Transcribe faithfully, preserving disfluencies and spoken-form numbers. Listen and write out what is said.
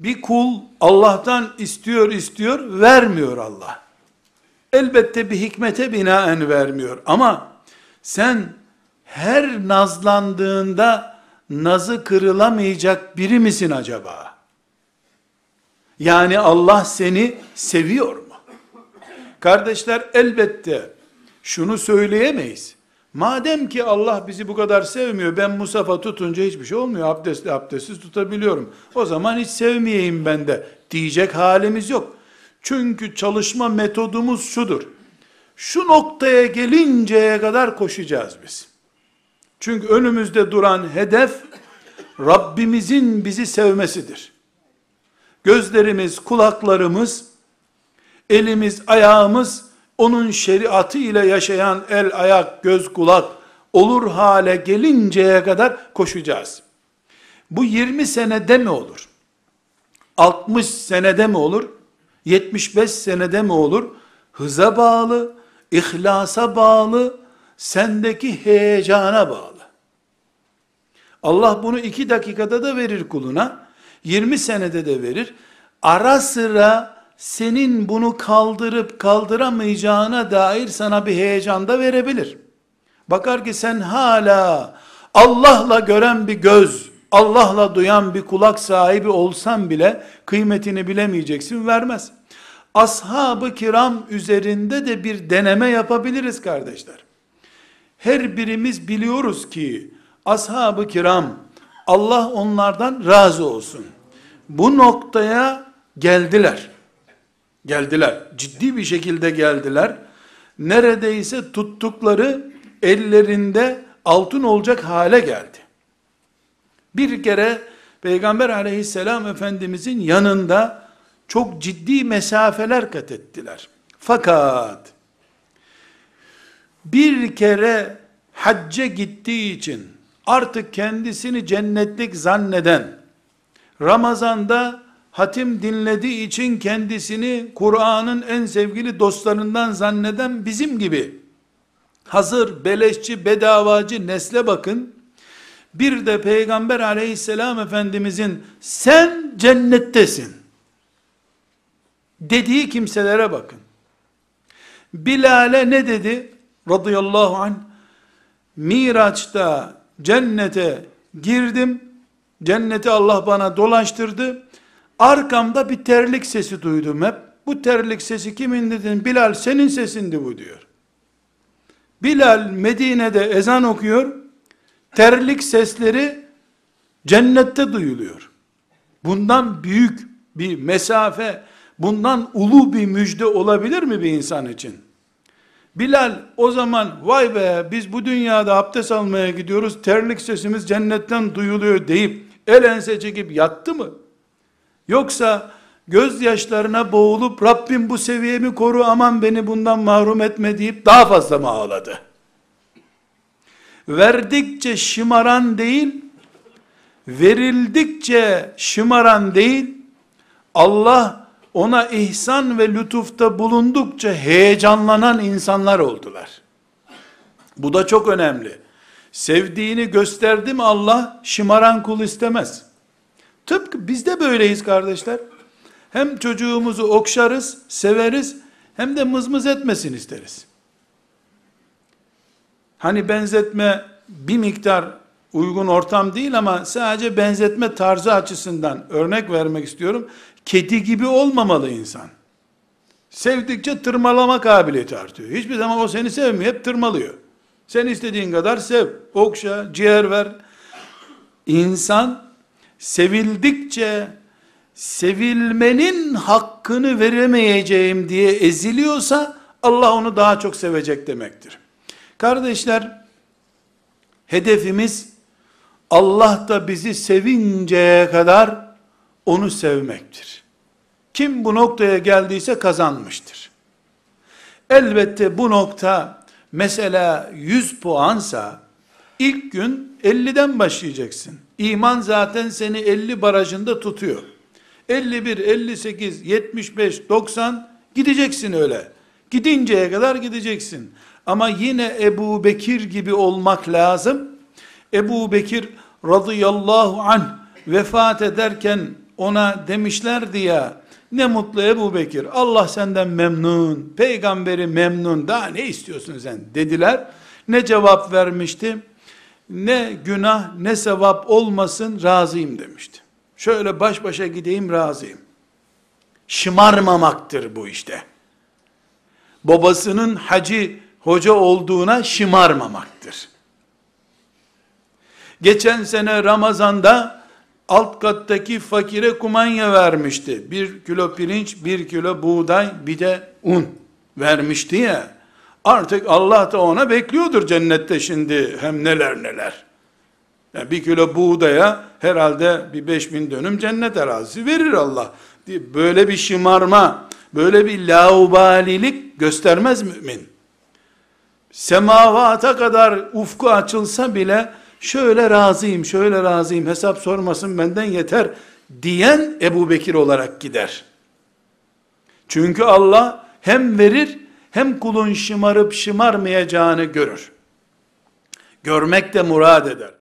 Bir kul Allah'tan istiyor istiyor, vermiyor Allah. Elbette bir hikmete binaen vermiyor. Ama sen her nazlandığında nazı kırılamayacak biri misin acaba? Yani Allah seni seviyor mu? Kardeşler, elbette şunu söyleyemeyiz. Madem ki Allah bizi bu kadar sevmiyor, ben mushafa tutunca hiçbir şey olmuyor, abdestli abdestsiz tutabiliyorum, o zaman hiç sevmeyeyim ben de diyecek halimiz yok. Çünkü çalışma metodumuz şudur: şu noktaya gelinceye kadar koşacağız biz. Çünkü önümüzde duran hedef Rabbimizin bizi sevmesidir. Gözlerimiz, kulaklarımız, elimiz, ayağımız onun şeriatı ile yaşayan el, ayak, göz, kulak olur hale gelinceye kadar koşacağız. Bu yirmi senede mi olur? altmış senede mi olur? yetmiş beş senede mi olur? Hıza bağlı, ihlasa bağlı, sendeki heyecana bağlı. Allah bunu iki dakikada da verir kuluna, yirmi senede de verir. Ara sıra senin bunu kaldırıp kaldıramayacağına dair sana bir heyecan da verebilir. Bakar ki sen hala Allah'la gören bir göz, Allah'la duyan bir kulak sahibi olsan bile kıymetini bilemeyeceksin, vermez. Ashab-ı kiram üzerinde de bir deneme yapabiliriz kardeşler. Her birimiz biliyoruz ki ashab-ı kiram, Allah onlardan razı olsun, bu noktaya geldiler. Geldiler. Ciddi bir şekilde geldiler. Neredeyse tuttukları ellerinde altın olacak hale geldi. Bir kere Peygamber aleyhisselam Efendimizin yanında çok ciddi mesafeler kat ettiler. Fakat bir kere hacca gittiği için artık kendisini cennetlik zanneden, Ramazan'da hatim dinlediği için kendisini Kur'an'ın en sevgili dostlarından zanneden bizim gibi, hazır beleşçi, bedavacı nesle bakın, bir de Peygamber aleyhisselam Efendimizin sen cennettesin dediği kimselere bakın. Bilal'e ne dedi radıyallahu anh? Miraç'ta cennete girdim, cenneti Allah bana dolaştırdı, arkamda bir terlik sesi duydum hep. Bu terlik sesi kimin dedin? Bilal, senin sesindi bu diyor. Bilal Medine'de ezan okuyor, terlik sesleri cennette duyuluyor. Bundan büyük bir mesafe, bundan ulu bir müjde olabilir mi bir insan için? Bilal o zaman vay be, biz bu dünyada abdest almaya gidiyoruz, terlik sesimiz cennetten duyuluyor deyip el ense çekip yattı mı? Yoksa gözyaşlarına boğulup Rabbim bu seviyemi koru, aman beni bundan mahrum etme deyip daha fazla mı ağladı? Verdikçe şımaran değil, verildikçe şımaran değil, Allah ona ihsan ve lütufta bulundukça heyecanlanan insanlar oldular. Bu da çok önemli. Sevdiğini gösterdi mi Allah, şımaran kul istemez. Tıpkı biz de böyleyiz kardeşler. Hem çocuğumuzu okşarız, severiz, hem de mızmız etmesin isteriz. Hani benzetme bir miktar uygun ortam değil ama sadece benzetme tarzı açısından örnek vermek istiyorum. Kedi gibi olmamalı insan. Sevdikçe tırmalama kabiliyeti artıyor. Hiçbir zaman o seni sevmiyor, hep tırmalıyor. Sen istediğin kadar sev, okşa, ciğer ver. İnsan sevildikçe, sevilmenin hakkını veremeyeceğim diye eziliyorsa, Allah onu daha çok sevecek demektir. Kardeşler, hedefimiz, Allah da bizi sevinceye kadar onu sevmektir. Kim bu noktaya geldiyse kazanmıştır. Elbette bu nokta, mesela yüz puansa, İlk gün elliden başlayacaksın. İman zaten seni elli barajında tutuyor. elli bir, elli sekiz, yetmiş beş, doksan gideceksin öyle. Gidinceye kadar gideceksin. Ama yine Ebu Bekir gibi olmak lazım. Ebu Bekir radıyallahu anh vefat ederken ona demişler diye, ne mutlu Ebu Bekir, Allah senden memnun, peygamberi memnun, daha ne istiyorsun sen dediler. Ne cevap vermişti? Ne günah ne sevap olmasın razıyım demişti. Şöyle baş başa gideyim razıyım. Şımarmamaktır bu işte. Babasının hacı hoca olduğuna şımarmamaktır. Geçen sene Ramazan'da alt kattaki fakire kumanya vermişti. Bir kilo pirinç, bir kilo buğday, bir de un vermişti ya. Artık Allah da ona bekliyordur cennette şimdi hem neler neler. Yani bir kilo buğdaya herhalde bir beş bin dönüm cennet arazisi verir Allah. Böyle bir şımarma, böyle bir laubalilik göstermez mümin. Semavata kadar ufku açılsa bile şöyle razıyım, şöyle razıyım, hesap sormasın benden yeter diyen Ebu Bekir olarak gider. Çünkü Allah hem verir hem kulun şımarıp şımarmayacağını görür. Görmek de murad eder.